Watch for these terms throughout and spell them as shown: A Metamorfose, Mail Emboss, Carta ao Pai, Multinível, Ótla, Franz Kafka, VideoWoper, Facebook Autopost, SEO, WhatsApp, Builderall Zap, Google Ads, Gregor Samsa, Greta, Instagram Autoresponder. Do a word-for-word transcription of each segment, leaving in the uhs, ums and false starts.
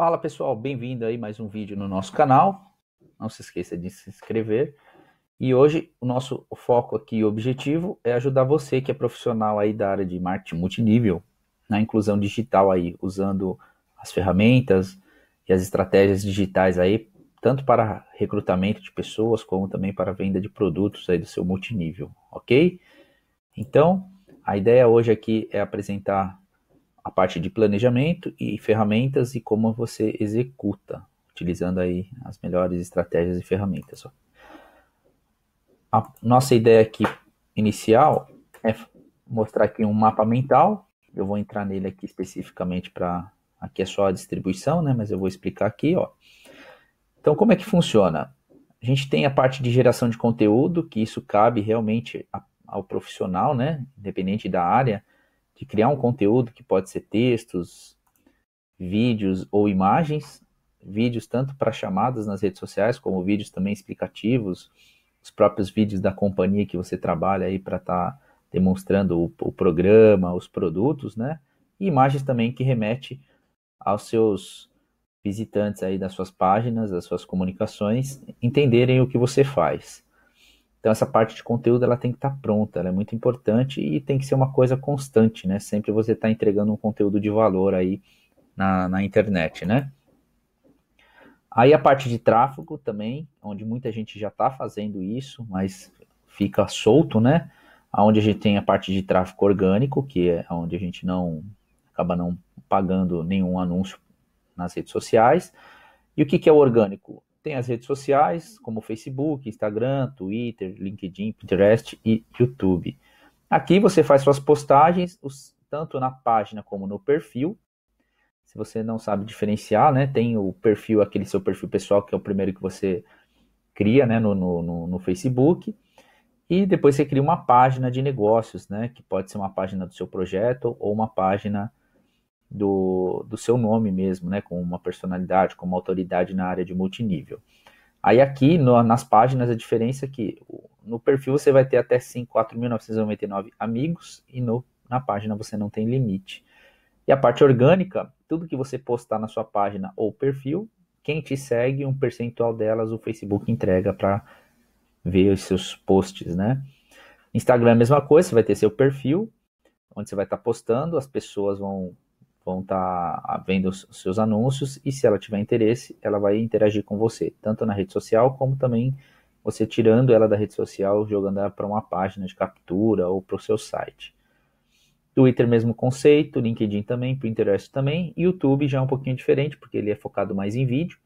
Fala pessoal, bem-vindo aí mais um vídeo no nosso canal. Não se esqueça de se inscrever. E hoje o nosso foco aqui e objetivo é ajudar você que é profissional aí da área de marketing multinível na inclusão digital aí, usando as ferramentas e as estratégias digitais aí, tanto para recrutamento de pessoas como também para venda de produtos aí do seu multinível, ok? Então, a ideia hoje aqui é apresentar a parte de planejamento e ferramentas e como você executa, utilizando aí as melhores estratégias e ferramentas. A nossa ideia aqui inicial é mostrar aqui um mapa mental. Eu vou entrar nele aqui especificamente para... Aqui é só a distribuição, né? Mas eu vou explicar aqui, ó. Então, como é que funciona? A gente tem a parte de geração de conteúdo, que isso cabe realmente ao profissional, né? Independente da área, de criar um conteúdo que pode ser textos, vídeos ou imagens, vídeos tanto para chamadas nas redes sociais, como vídeos também explicativos, os próprios vídeos da companhia que você trabalha aí para estar tá demonstrando o, o programa, os produtos, né? E imagens também que remete aos seus visitantes aí das suas páginas, das suas comunicações, entenderem o que você faz. Então, essa parte de conteúdo ela tem que estar pronta, ela é muito importante e tem que ser uma coisa constante, né? Sempre você está entregando um conteúdo de valor aí na, na internet, né? Aí a parte de tráfego também, onde muita gente já está fazendo isso, mas fica solto, né? Onde a gente tem a parte de tráfego orgânico, que é onde a gente não acaba não pagando nenhum anúncio nas redes sociais. E o que, que é o orgânico? Tem as redes sociais, como Facebook, Instagram, Twitter, LinkedIn, Pinterest e YouTube. Aqui você faz suas postagens, os, tanto na página como no perfil. Se você não sabe diferenciar, né, tem o perfil, aquele seu perfil pessoal, que é o primeiro que você cria, né, no, no, no Facebook. E depois você cria uma página de negócios, né, que pode ser uma página do seu projeto ou uma página Do, do seu nome mesmo, né, com uma personalidade, com uma autoridade na área de multinível. Aí aqui, no, nas páginas, a diferença é que no perfil você vai ter até quatro mil novecentos e noventa e nove amigos e no, na página você não tem limite. E a parte orgânica, tudo que você postar na sua página ou perfil, quem te segue, um percentual delas o Facebook entrega para ver os seus posts, né? Instagram é a mesma coisa, você vai ter seu perfil, onde você vai estar postando, as pessoas vão... vão estar vendo os seus anúncios e se ela tiver interesse, ela vai interagir com você, tanto na rede social como também você tirando ela da rede social, jogando ela para uma página de captura ou para o seu site. Twitter, mesmo conceito, LinkedIn também, Pinterest também, YouTube já é um pouquinho diferente, porque ele é focado mais em vídeo,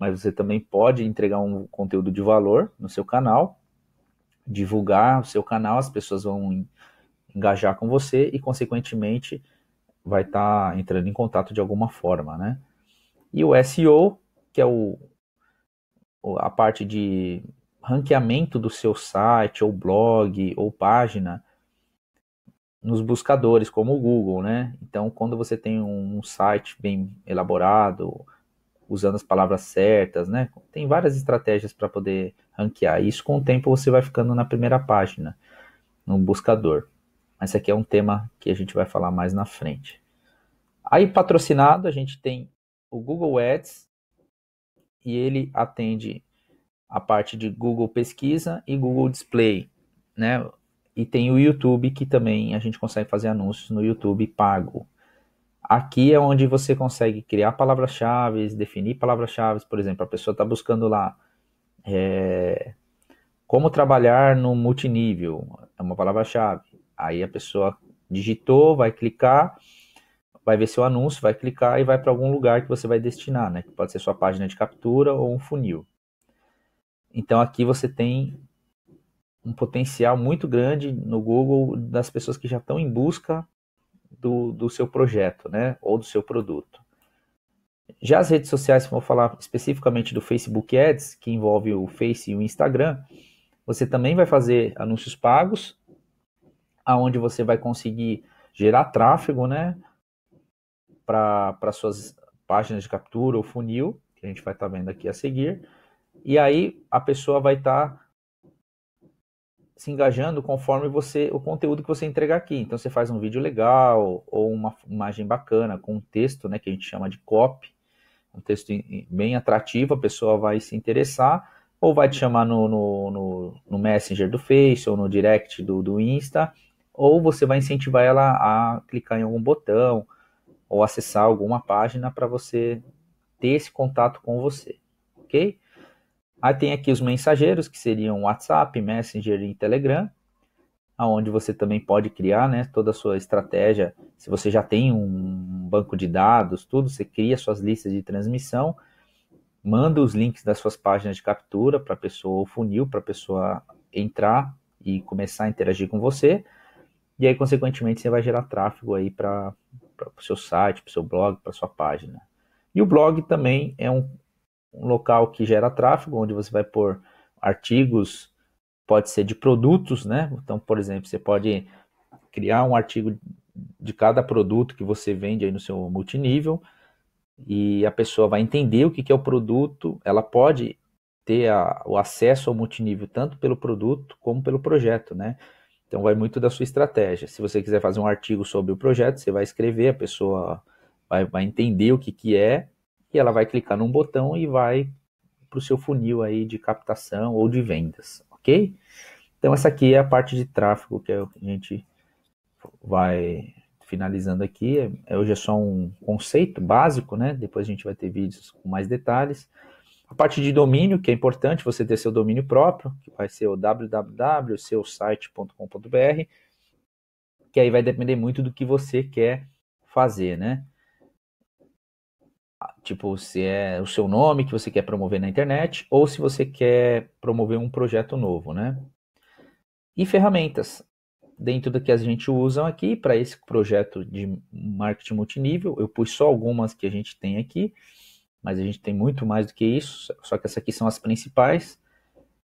mas você também pode entregar um conteúdo de valor no seu canal, divulgar o seu canal, as pessoas vão engajar com você e, consequentemente, vai estar tá entrando em contato de alguma forma, né? E o S E O, que é o, a parte de ranqueamento do seu site, ou blog, ou página, nos buscadores, como o Google, né? Então, quando você tem um site bem elaborado, usando as palavras certas, né? Tem várias estratégias para poder ranquear. Isso, com o tempo, você vai ficando na primeira página, no buscador. Mas esse aqui é um tema que a gente vai falar mais na frente. Aí, patrocinado, a gente tem o Google Ads, e ele atende a parte de Google Pesquisa e Google Display, né? E tem o YouTube, que também a gente consegue fazer anúncios no YouTube pago. Aqui é onde você consegue criar palavras-chave, definir palavras-chave. Por exemplo, a pessoa está buscando lá... É, como trabalhar no multinível, é uma palavra-chave. Aí a pessoa digitou, vai clicar, vai ver seu anúncio, vai clicar e vai para algum lugar que você vai destinar, né? Que pode ser sua página de captura ou um funil. Então aqui você tem um potencial muito grande no Google das pessoas que já estão em busca do, do seu projeto, né? Ou do seu produto. Já as redes sociais, vou falar especificamente do Facebook Ads, que envolve o Face e o Instagram, você também vai fazer anúncios pagos, aonde você vai conseguir gerar tráfego, né, para suas páginas de captura ou funil, que a gente vai estar tá vendo aqui a seguir, e aí a pessoa vai estar tá se engajando conforme você o conteúdo que você entregar aqui. Então você faz um vídeo legal, ou uma imagem bacana com um texto, né, que a gente chama de copy, um texto bem atrativo, a pessoa vai se interessar, ou vai te chamar no, no, no, no Messenger do Face, ou no Direct do, do Insta, ou você vai incentivar ela a clicar em algum botão, ou acessar alguma página para você ter esse contato com você, ok? Aí tem aqui os mensageiros, que seriam WhatsApp, Messenger e Telegram, onde você também pode criar, né, toda a sua estratégia. Se você já tem um banco de dados, tudo, você cria suas listas de transmissão, manda os links das suas páginas de captura para a pessoa, o funil, para a pessoa entrar e começar a interagir com você, e aí, consequentemente, você vai gerar tráfego aí para o seu site, para o seu blog, para a sua página. E o blog também é um, um local que gera tráfego, onde você vai pôr artigos, pode ser de produtos, né? Então, por exemplo, você pode criar um artigo de cada produto que você vende aí no seu multinível, e a pessoa vai entender o que é o produto, ela pode ter a, o acesso ao multinível tanto pelo produto como pelo projeto, né? Então vai muito da sua estratégia. Se você quiser fazer um artigo sobre o projeto, você vai escrever, a pessoa vai, vai entender o que, que é, e ela vai clicar num botão e vai para o seu funil aí de captação ou de vendas, ok? Então essa aqui é a parte de tráfego que a gente vai... Finalizando aqui, hoje é só um conceito básico, né? Depois a gente vai ter vídeos com mais detalhes. A parte de domínio, que é importante você ter seu domínio próprio, que vai ser o w w w ponto seu site ponto com ponto b r, que aí vai depender muito do que você quer fazer, né? Tipo, se é o seu nome que você quer promover na internet, ou se você quer promover um projeto novo, né? E ferramentas. Dentro do que a gente usa aqui, para esse projeto de marketing multinível, eu pus só algumas que a gente tem aqui, mas a gente tem muito mais do que isso, só que essas aqui são as principais,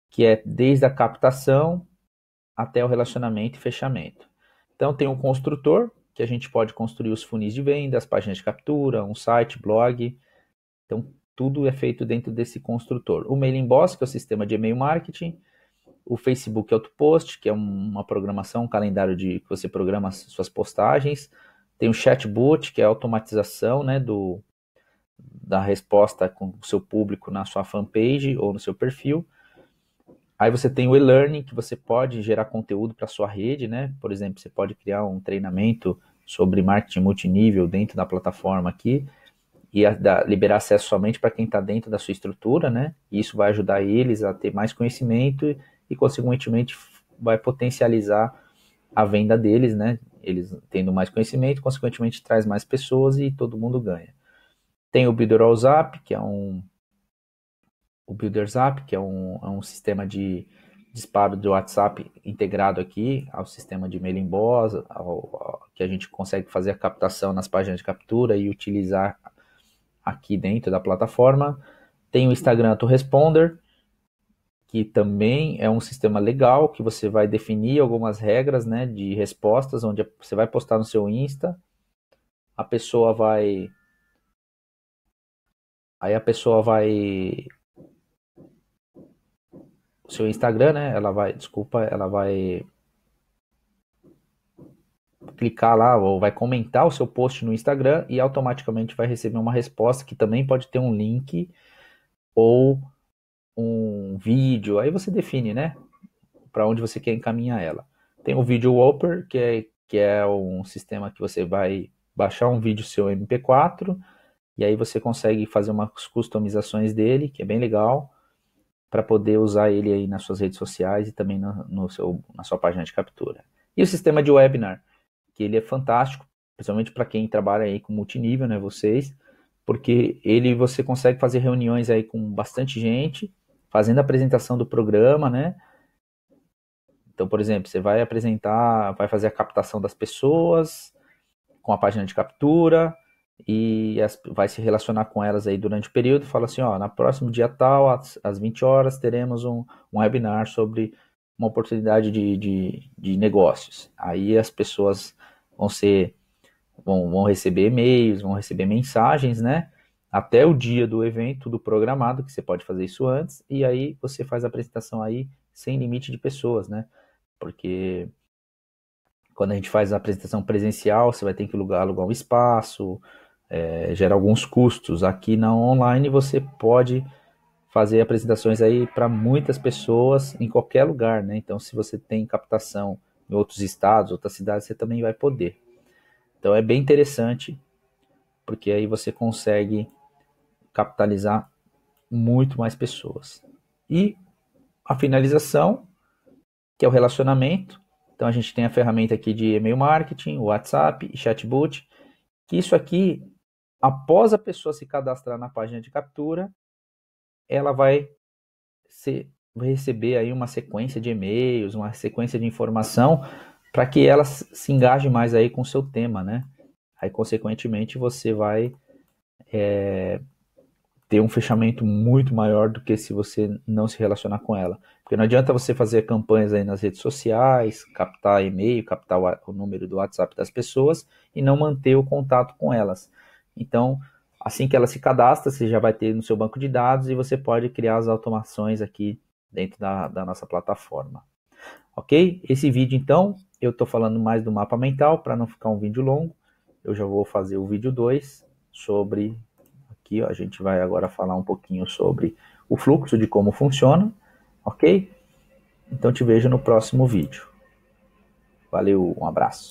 que é desde a captação até o relacionamento e fechamento. Então tem um construtor, que a gente pode construir os funis de venda, as páginas de captura, um site, blog, então tudo é feito dentro desse construtor. O Mail Emboss, que é o sistema de e-mail marketing, o Facebook Autopost, que é uma programação, um calendário de que você programa suas postagens. Tem o chatbot, que é a automatização, né, do, da resposta com o seu público na sua fanpage ou no seu perfil. Aí você tem o e-learning, que você pode gerar conteúdo para a sua rede, né? Por exemplo, você pode criar um treinamento sobre marketing multinível dentro da plataforma aqui e a, da, liberar acesso somente para quem está dentro da sua estrutura, né? E isso vai ajudar eles a ter mais conhecimento e, consequentemente, vai potencializar a venda deles, né? Eles tendo mais conhecimento, consequentemente, traz mais pessoas e todo mundo ganha. Tem o Builderall Zap, que é um... O Builderall Zap, que é um, é um sistema de disparo do WhatsApp integrado aqui ao sistema de Mail Emboss, ao, ao, que a gente consegue fazer a captação nas páginas de captura e utilizar aqui dentro da plataforma. Tem o Instagram Autoresponder, que também é um sistema legal, que você vai definir algumas regras, né, de respostas, onde você vai postar no seu Insta, a pessoa vai... Aí a pessoa vai... O seu Instagram, né, ela vai... Desculpa, ela vai... clicar lá, ou vai comentar o seu post no Instagram, e automaticamente vai receber uma resposta, que também pode ter um link, ou... um vídeo, aí você define, né, para onde você quer encaminhar ela. Tem o VideoWoper, que é, que é um sistema que você vai baixar um vídeo seu M P quatro, e aí você consegue fazer umas customizações dele, que é bem legal, para poder usar ele aí nas suas redes sociais e também na, no seu, na sua página de captura. E o sistema de webinar, que ele é fantástico, principalmente para quem trabalha aí com multinível, né, vocês, porque ele você consegue fazer reuniões aí com bastante gente, fazendo a apresentação do programa, né? Então, por exemplo, você vai apresentar, vai fazer a captação das pessoas com a página de captura e as, vai se relacionar com elas aí durante o período, fala assim, ó, na próximo dia tal, às, às vinte horas, teremos um, um webinar sobre uma oportunidade de, de, de negócios. Aí as pessoas vão, ser, vão, vão receber e-mails, vão receber mensagens, né? Até o dia do evento, tudo programado, que você pode fazer isso antes, e aí você faz a apresentação aí sem limite de pessoas, né? Porque quando a gente faz a apresentação presencial, você vai ter que alugar, alugar um espaço, é, gera alguns custos. Aqui na online você pode fazer apresentações aí para muitas pessoas em qualquer lugar, né? Então, se você tem captação em outros estados, outras cidades, você também vai poder. Então, é bem interessante, porque aí você consegue capitalizar muito mais pessoas. E a finalização, que é o relacionamento. Então, a gente tem a ferramenta aqui de e-mail marketing, WhatsApp e chatbot, que isso aqui, após a pessoa se cadastrar na página de captura, ela vai, ser, vai receber aí uma sequência de e-mails, uma sequência de informação para que ela se engaje mais aí com o seu tema, né? Aí, consequentemente, você vai é, ter um fechamento muito maior do que se você não se relacionar com ela. Porque não adianta você fazer campanhas aí nas redes sociais, captar e-mail, captar o número do WhatsApp das pessoas e não manter o contato com elas. Então, assim que ela se cadastra, você já vai ter no seu banco de dados e você pode criar as automações aqui dentro da, da nossa plataforma. Ok? Esse vídeo, então, eu estou falando mais do mapa mental para não ficar um vídeo longo. Eu já vou fazer o vídeo dois sobre... Aqui, ó, a gente vai agora falar um pouquinho sobre o fluxo, de como funciona. Ok? Então, te vejo no próximo vídeo. Valeu, um abraço.